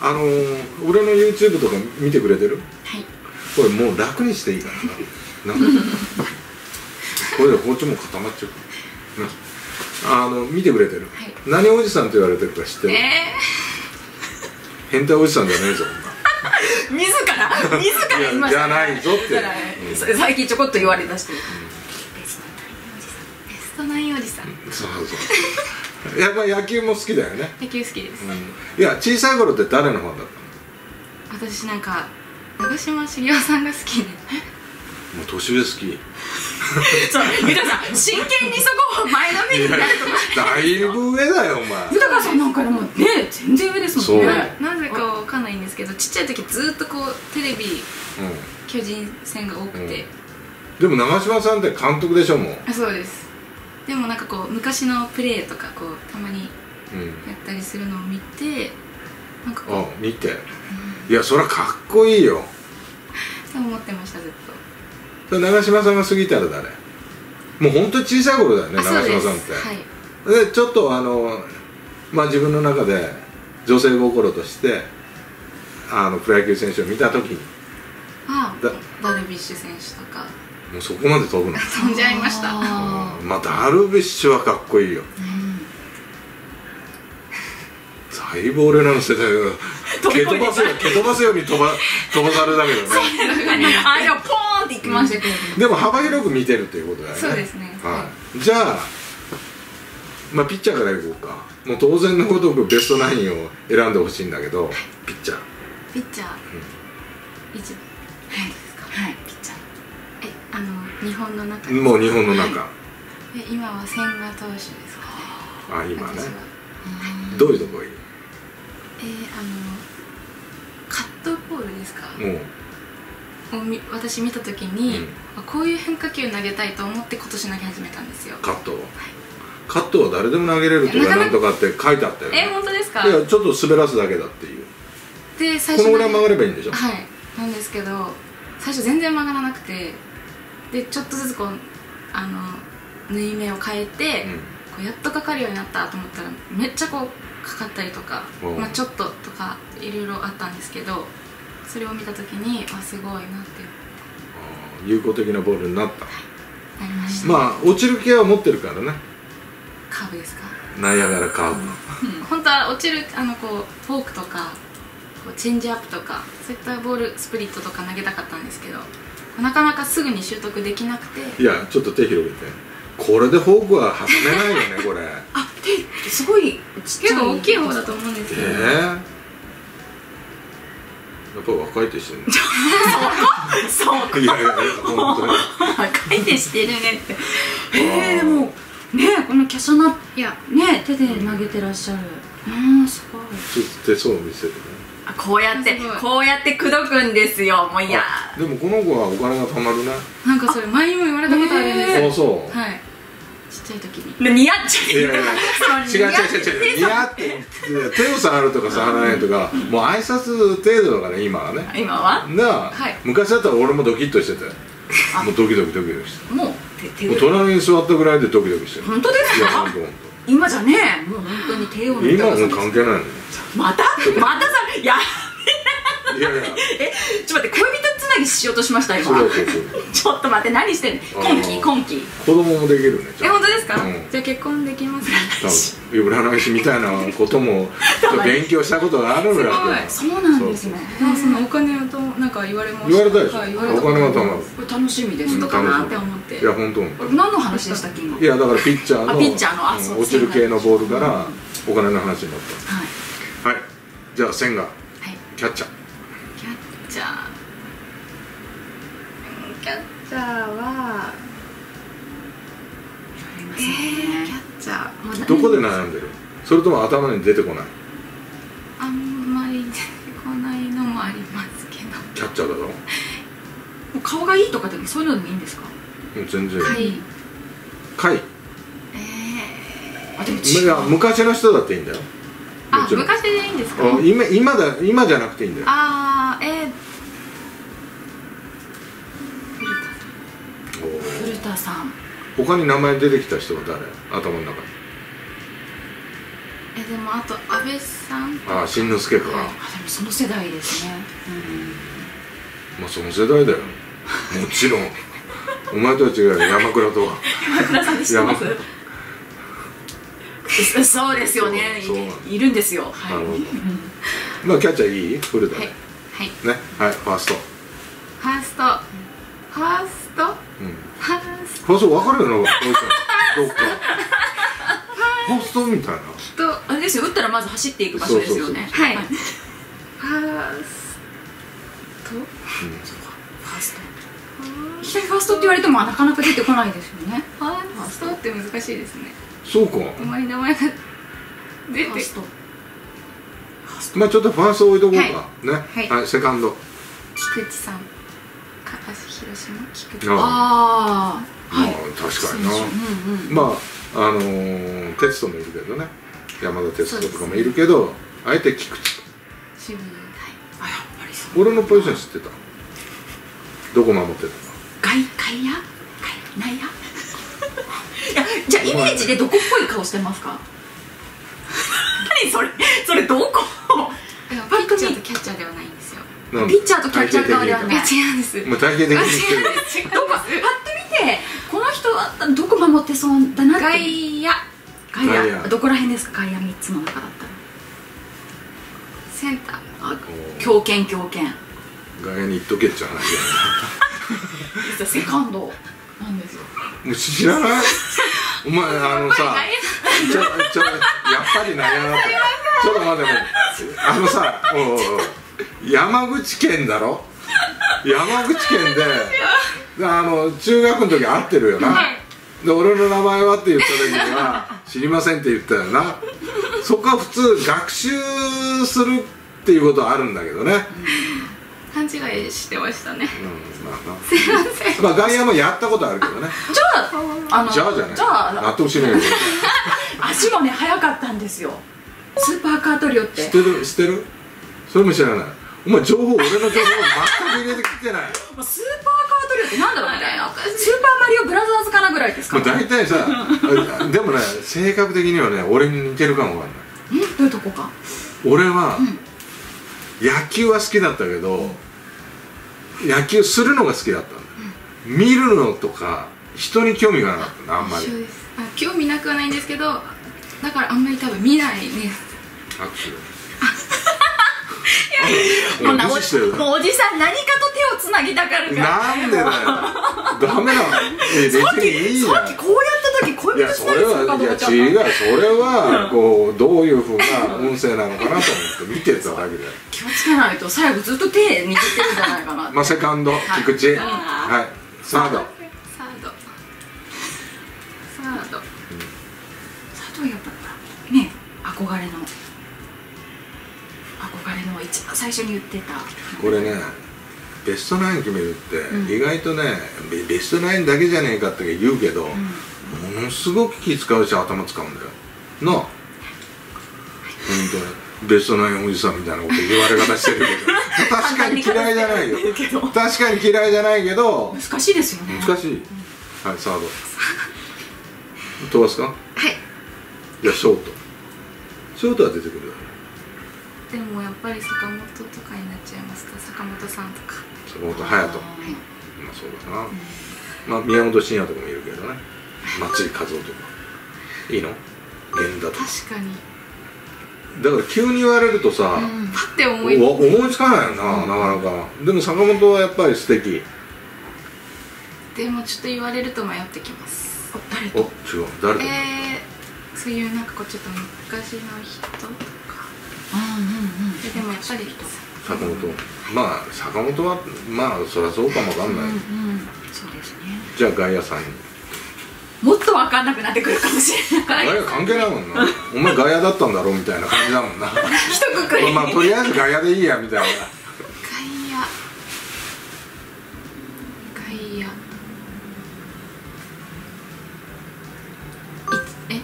は。俺の YouTube とか見てくれてる？はい。これもう楽にしていいからな。なんかこれで包丁も固まっちゃう。見てくれてる。はい、何おじさんと言われてるか知ってる？変態おじさんじゃねえぞ。自ら言いました。じゃないぞって。最近ちょこっと言われだしてる。ベストナインおじさん。そうそう。やっぱ野球も好きだよね。野球好きです。いや小さい頃って誰のファンだったの？私なんか長嶋茂雄さんが好きで。もう年上好き。そう、豊さん、真剣にそこを前のめりになるとか。だいぶ上だよ、お前。豊さんなんかでもね、全然上ですもんね。なぜかわかんないんですけど、ちっちゃい時ずっとこう、テレビ、巨人戦が多くて。でも長嶋さんって監督でしょ、もう。あ、そうです。でもなんかこう、昔のプレーとか、こう、たまにやったりするのを見て、なんかこう。見て。いや、そりゃかっこいいよ。そう思ってました、ずっと。長嶋さんが過ぎたらだね、もう本当に小さい頃だよね、長嶋さんって。で、はい、ちょっとまあ、自分の中で女性心としてプロ野球選手を見た時に、ああ、ダルビッシュ選手とかもうそこまで飛ぶの飛んじゃいました。まあ、ダルビッシュはかっこいいよ、だいぶ俺らの世代が蹴飛ばすように飛ばされるだけだね。あ、でもポーンっていきましたけど、でも幅広く見てるということだよね。そうですね。はい。じゃあ、まあピッチャーからいこうか。もう当然のごとくベストナインを選んでほしいんだけど、ピッチャー。ピッチャー。一番。はい。ですか。はい。ピッチャー。日本の中。もう日本の中。今は千賀投手ですかね。あ、今ね。どういうとこがいい？カットボールですか。私見たときに、こういう変化球投げたいと思って今年投げ始めたんですよ。カット、カットは誰でも投げれるとかなんとかって書いてあったよね。本当ですか。いや、ちょっと滑らすだけだっていう。で、最初このぐらい曲がればいいんでしょ。はい、なんですけど最初全然曲がらなくて、でちょっとずつこう縫い目を変えて、こうやっとかかるようになったと思ったらめっちゃこうかかったりとか、まあちょっととかいろいろあったんですけど。それを見たときに、あ、すごいなって思って、有効的なボールになった。なりました。まあ落ちる気は持ってるからね。カーブですか。ナイアガラカーブ。本当は落ちるこうフォークとかこうチェンジアップとかそういったボールスプリットとか投げたかったんですけど、なかなかすぐに習得できなくて。いや、ちょっと手広げて。これでフォークは挟めないよねこれ。あ、手すごい結構大きい方だと思うんですけど。やっぱり若い手してるね。そうか。いやいや、本当に。若い手してるねって。でもね、この華奢な、いやね、手で投げてらっしゃる。すごい。ちょっと手相を見せてね。あ、こうやって口説くんですよ。もういや。でもこの子はお金が貯まるね。なんかそれ前にも言われたことあるんですよ。そうそう。はい。ちっちゃい時に。似合っちゃう。違う。似合って手を触るとか触らないとか、もう挨拶程度だから今はね。今は？なあ。昔だったら俺もドキッとしてたよ。もうドキドキして。もう隣に座ったぐらいでドキドキしてる。本当ですか？今じゃねえ。もう本当に手を。今はもう関係ないの。またさ、やめな。ちょっと待って、恋人つなぎしようとしました今。ちょっと待って、何してんの？今期。子供もできるね。え、本当ですか？じゃあ結婚できます。占い師みたいなことも勉強したことがあるぐらい。そうなんですね。そのお金をとなんか言われました。言われたでしょ。お金がたまる。これ楽しみです。とかなって思って。いや本当。何の話でしたっけ今？いやだからピッチャーの落ちる系のボールからお金の話になった。はい。じゃあ千賀。キャッチャー。キャッチャーはどこで悩んでる？それとも頭に出てこない？あんまり出てこないのもありますけど。キャッチャーだろ。もう顔がいいとかでもそういうのでもいいんですか？もう全然。かい。あ、でも違う。いや、昔の人だっていいんだよ。あ、昔でいいんですか？今じゃなくていいんだよ。ああ、古田さん。他に名前出てきた人は誰？頭の中に。でもあと安倍さん、ああ新之助か、はい、あでもその世代ですね、うん、まあその世代だよもちろんお前とは違うよ、山倉とは山倉さんで知ってますそうですよね、いるんですよ。はい、まあキャッチャーいいフルだね。はいね、はい、ファーストファーストファーストファースト分かるよな、どっかファーストみたいなとあれですよ、打ったらまず走っていく場所ですよね。はい、ファーストファーストいきなりファーストって言われてもなかなか出てこないですよね。ファーストって難しいですね。そうか、あまり名前が出てファースト、まあちょっとファースト置いとこうかね。はい、セカンド菊池さん、高橋広島菊池、ああはい、確かにな。まあテストもいるけどね、山田テストとかもいるけど、あえて菊池守備、はい、あやっぱりそう。俺のポジション知ってた、どこ守ってたの？外野？内野？いや、じゃあイメージでどこっぽい顔してますか？何それ？それどこ？ピッチャーとキャッチャーではないんですよ。ピッチャーとキャッチャー側ではない。違うんです。もう体型的に違う。どこ？パッと見てこの人はどこ守ってそうだなって。外野。外野。どこら辺ですか？外野3つの中だったら。センター。あ、強肩強肩。外野に行っとけっちゃう話だよ。セカンドなんですよ。もう知らない？お前さ、やっぱり内野だった。ちょっと待ってさ、山口県だろ？山口県で中学の時会ってるよな。で俺の名前はって言った時には知りませんって言ったよな。そこは普通学習するっていうことはあるんだけどね。勘違いしてましたね。すいません。まあ外野もやったことあるけどね。じゃあじゃあ納得しないよ。足もね速かったんですよ。スーパーカートリオって。知ってる？それも知らない。お前情報俺の情報全く入れてきてない。スーパーカートリオってなんだろうみたいな。スーパーマリオブラザーズかなぐらいですか。大体さ、でもね性格的にはね俺に似てるかもわかんない。どういうとこか。俺は。野球は好きだったけど、野球するのが好きだったんだ、うん、見るのとか人に興味がなかったな、あんまり。興味なくはないんですけど、だからあんまり多分見ないね。握手。もうおじさん何かと手をつなぎたがるから。なんでだよ。ダメなの。別にいいじゃん。さっきこうやった時こういうことしたりするかと思っちゃった。いや違う、それはこうどういうふうな音声なのかなと思って見てただけで。気をつけないと最後ずっと手握ってるんじゃないかな。まあセカンド菊池、はい、サード。サードはやっぱね憧れの一番最初に言ってた。これねベストナイン決めるって意外とね、ベストナインだけじゃねえかって言うけど、ものすごく気使うし頭使うんだよな。本当にベストナインおじさんみたいなこと言われ方してるけど、確かに嫌いじゃないよ。確かに嫌いじゃないけど難しいですよね。難しい。はい、サード飛ばすか。はい、じゃあショートは出てくるよ。でもやっぱり坂本とかになっちゃいますか。坂本さんとか坂本隼人、まあそうだな。まあ宮本慎也とかもいるけどね。松井稼頭央とかいいの源田とか。確かにだから急に言われるとさ、パッて思いつかないよな、なかなか。でも坂本はやっぱり素敵。でもちょっと言われると迷ってきます。誰と？違う、誰と？そういうなんかこうちょっと昔の人とか。でもやっぱり坂本。まあ坂本はまあそりゃそうかもわかんない。そうですね。じゃあ外野さんに。もっと分かんなくなってくるかもしれない。外野関係ないもんな。お前外野だったんだろうみたいな感じだもんな。ひとくくり。まあとりあえず外野でいいやみたいな。外野。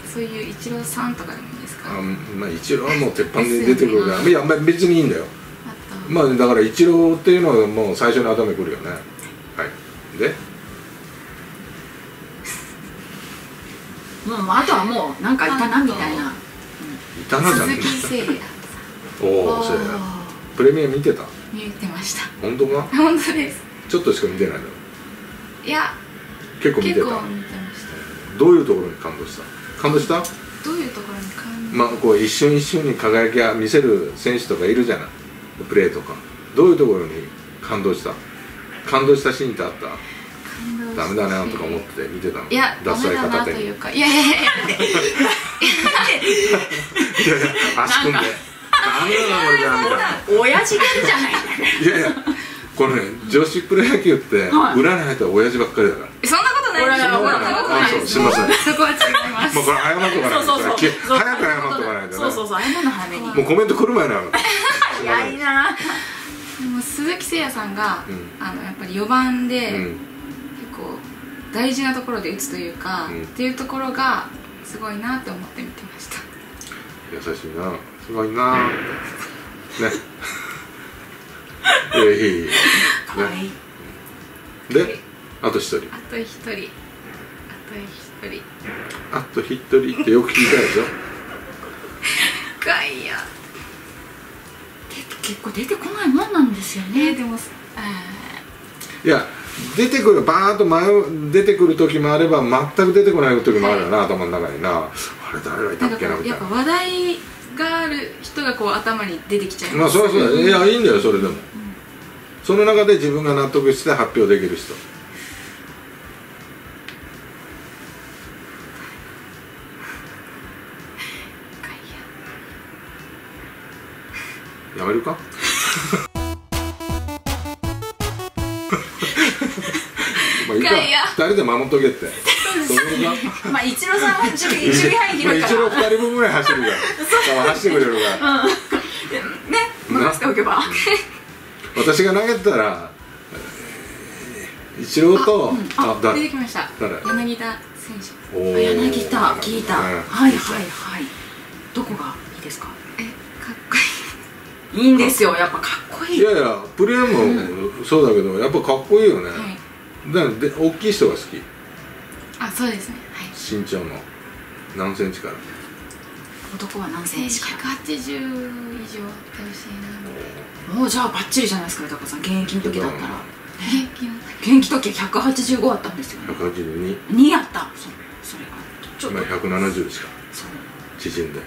そういうイチローさんとかでもいいですか。あ、まあイチローはもう鉄板で出てくるから。いや、まあ別にいいんだよ。まあだからイチローっていうのはもう最初に頭にくるよね。はい。で。あとはもうなんかいたなみたいな鈴木誠也さん。おお、そうや。プレミア見てた？見てました。本当か？本当です。ちょっとしか見てないだろ。いや、結構見てた。どういうところに感動した？感動した？どういうところに感動？まあこう一瞬一瞬に輝きを見せる選手とかいるじゃない。プレーとか。どういうところに感動した？感動したシーンってあった？ダメだなとか思って見てたの。いや、ダメだなというか、いやいやいや、足組んで、なんだなこれじゃんみたいな。親父がいるじゃない。いやいや、これね、女子プロ野球って裏に入ったら親父ばっかりだから。そんなことない。そんなことない。すみません。そこは違います。もうこれ謝っとかないと。早く謝っとかないとね。そうそうそう、謝るのはめに。もうコメント来る前なの。やいな。でも鈴木誠也さんがやっぱり4番で。大事なところで打つというか、っていうところがすごいなって思って見てました。優しいな、すごいな。ね。可愛い。で、あと一人。あと一人。あと一人。あと一人ってよく聞いたでしょ。ガイア。結構出てこないもんなんですよね。でも、いや。出てくるバーッと出てくる時もあれば全く出てこない時もあるよな、はい、頭の中にな、あれ誰がいたっけなみたいな、やっぱ話題がある人がこう頭に出てきちゃいます。まあそうそう、いやいいんだよそれでも、うん、その中で自分が納得して発表できる人、やめるか2人で守っとけって。まあイチローさんは守備範囲広いから、イチロー2人分ぐらい走るから、走ってくれるからね、任せておけば。私が投げてたらイチローと、あ、出てきました、柳田選手。柳田、聞いた。はいはいはい。どこがいいですか？かっこいい。いいんですよ、やっぱかっこいい。いやいや、プレーもそうだけど、やっぱかっこいいよね。だからで大きい人が好き。あ、そうですね。はい、身長の何センチから。男は何センチから。180以上あってほしいな。もうじゃあバッチリじゃないですか、高さん。現役の時だったら。現役の時185あったんですよね。182。2あった。それがちょっと。今170しか。縮んで。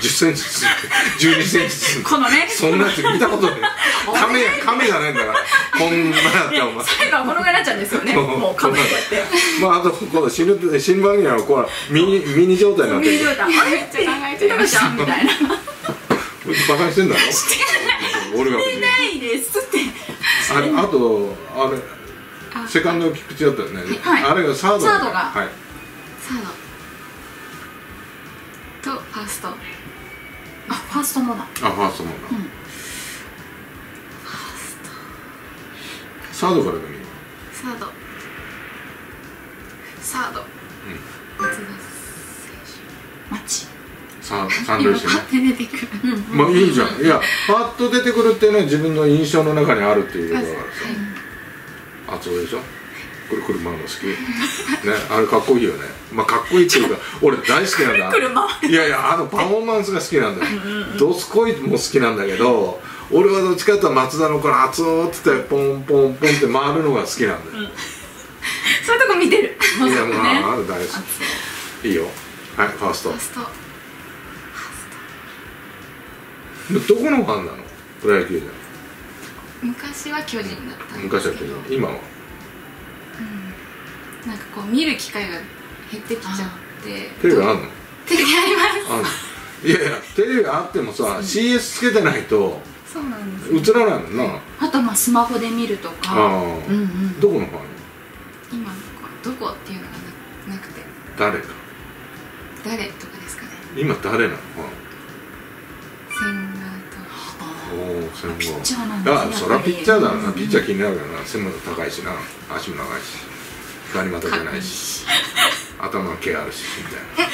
10センチ、12センチ。このね、そんなやつ見たことない。亀じゃないんだから。こんなだったお前。最後はこのぐらいなっちゃうんですよね。もう亀こうやって。まああとこう死ぬ場合にはこうミニ状態になってる。ミニ状態。めっちゃ考えてるじゃんみたいな。バカにしてんだろ。してないですって。あとあれセカンド菊池だったよね。あれがサード。サード。とファースト。あ、ファーストもだ。サードからでもいい。サード。松田選手。マッチ。三塁手ね。パッと出てくる。まあいいじゃん。いや、パッと出てくるっていうのは自分の印象の中にあるっていうことだからさ。あ、そうでしょ。車も好きね、あれかっこいいよね。まあかっこいいっていうか俺大好きなんだ。いやいや、あのパフォーマンスが好きなんだよ。どすこいも好きなんだけど、俺はどっちかっていうと松田のこの熱男って言ってポンポンポンって回るのが好きなんだよ。そういうとこ見てる。いや、まああれ大好き。いいよ。はい、ファースト。どこのファンなの？プロ野球じゃん。昔は巨人だったんですけど。今は？なんかこう見る機会が減ってきちゃって。テレビあんの？テレビあります。いやいや、テレビあってもさ CS つけてないと映らないもんな。あとまあスマホで見るとか。どこのファン？今どこっていうのがなくて。誰か誰とかですかね。今誰なの？千賀と。ピッチャーなんだ。そりゃピッチャーだな。ピッチャー気になるよな。背も高いしな、足も長いし、左股じゃないし、頭の毛あるしみたい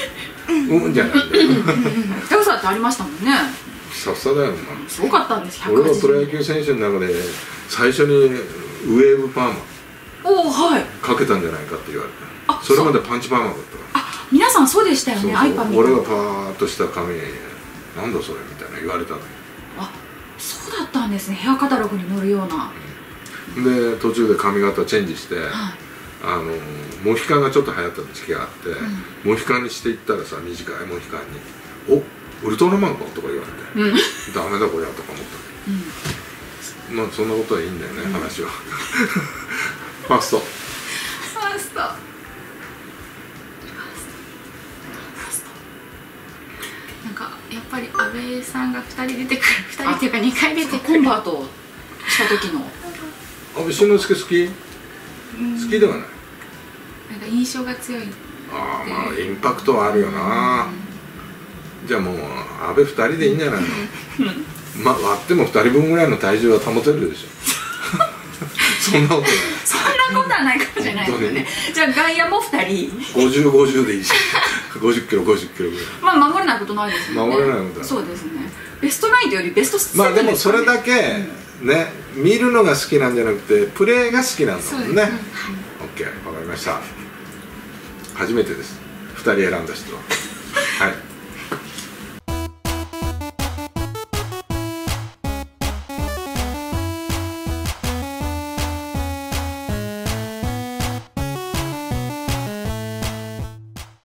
な。うんじゃないんだよ。高さってありましたもんね。さすがだよな。すごかったんです。俺はプロ野球選手の中で最初にウェーブパーマかけたんじゃないかって言われて、それまでパンチパーマだったから。皆さんそうでしたよね。俺がパーッとした髪、なんだそれみたいな言われたのよ。あ、そうだったんですね。ヘアカタログに載るような。で途中で髪型チェンジして、はい、モヒカンがちょっと流行った時期があって、うん、モヒカンにしていったらさ、短いモヒカンに「おウルトラマンか」とか言われて「うん、ダメだこりゃ」とか思った、うん、まあそんなことはいいんだよね、うん、話はファーストファーストファーストなんかやっぱり阿部さんが2人出てくる、2人っていうか2回出てくるコンバートした時の阿部慎之助好きではない、なんか印象が強い。ああ、まあインパクトはあるよな。じゃあもう阿部2人でいいんじゃないのまあ割っても2人分ぐらいの体重は保てるでしょそんなことないそんなことはないかもしれないですね。じゃあ外野も2人5050でいいし50キロ50キロぐらい、まあ守れないことないですね。守れないことない、そうですね。ベストナインというよりベスト7、まあでもそれだけね、見るのが好きなんじゃなくてプレーが好きなんだもんね。 OK、 わかりました。初めてです、2人選んだ人は。はい。